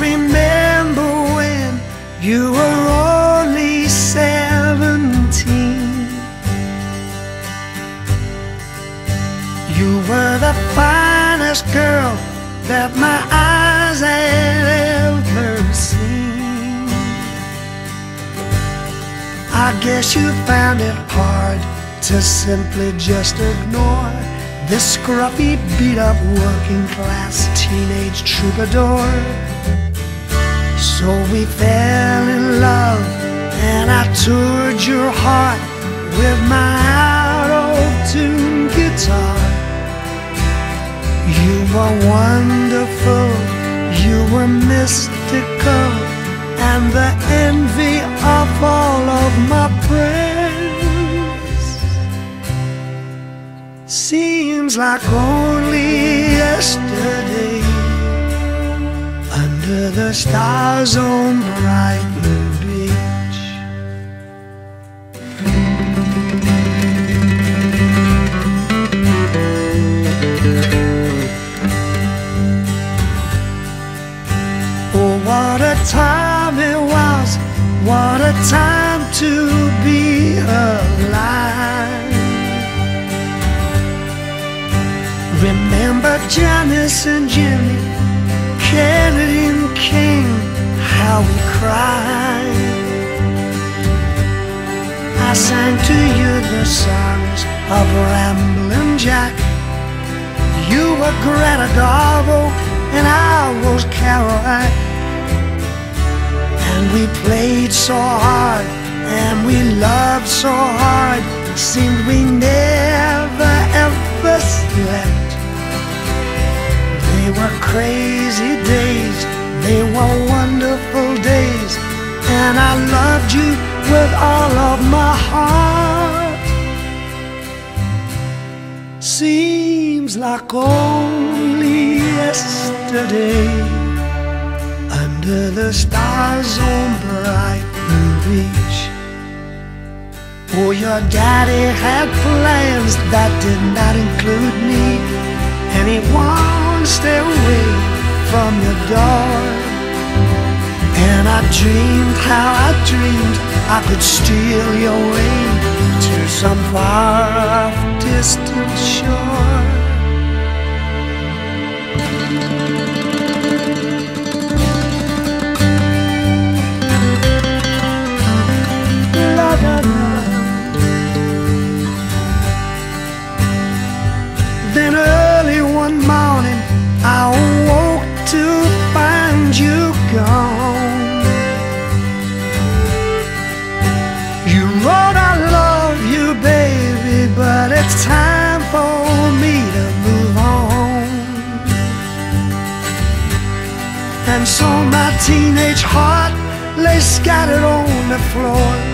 remember when you were only 17. You were the finest girl that my eyes had ever seen. I guess you found it hard to simply just ignore this scruffy, beat-up, working-class teenage troubadour. So we fell in love, and I toured your heart with my out-of-tune guitar. You were wonderful, you were mystical, and the envy of all of my friends. Seems like only yesterday, under the stars on Brighton Beach. Oh, what a time it was, what a time to be alive. Remember Janis and Jimmy, Kennedy and King, how we cried. I sang to you the songs of Ramblin' Jack. You were Greta Garbo and I was Kerouac. And we played so hard and we loved so hard, seemed we never ever slept. They were crazy days, they were wonderful days, and I loved you with all of my heart. Seems like only yesterday, under the stars on Brighton Beach. Oh, your daddy had plans that did not include me. Anyone stay away from your door. And I dreamed how I dreamed I could steal your way to some far off distant shore. La, la, la. Then early one morning I awoke to find you gone. You wrote I love you baby, but it's time for me to move on. And so my teenage heart lay scattered on the floor.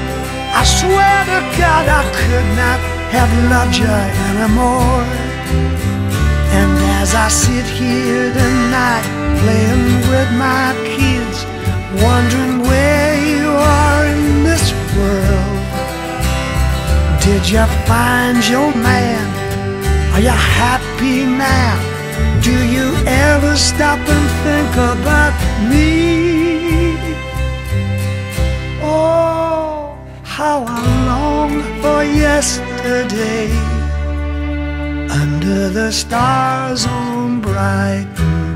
I swear to God I could not have loved you anymore. And as I sit here tonight, playing with my kids, wondering where you are in this world. Did you find your man? Are you happy now? Do you ever stop and think about me? Oh, how I long for yesterday, under the stars on Brighton.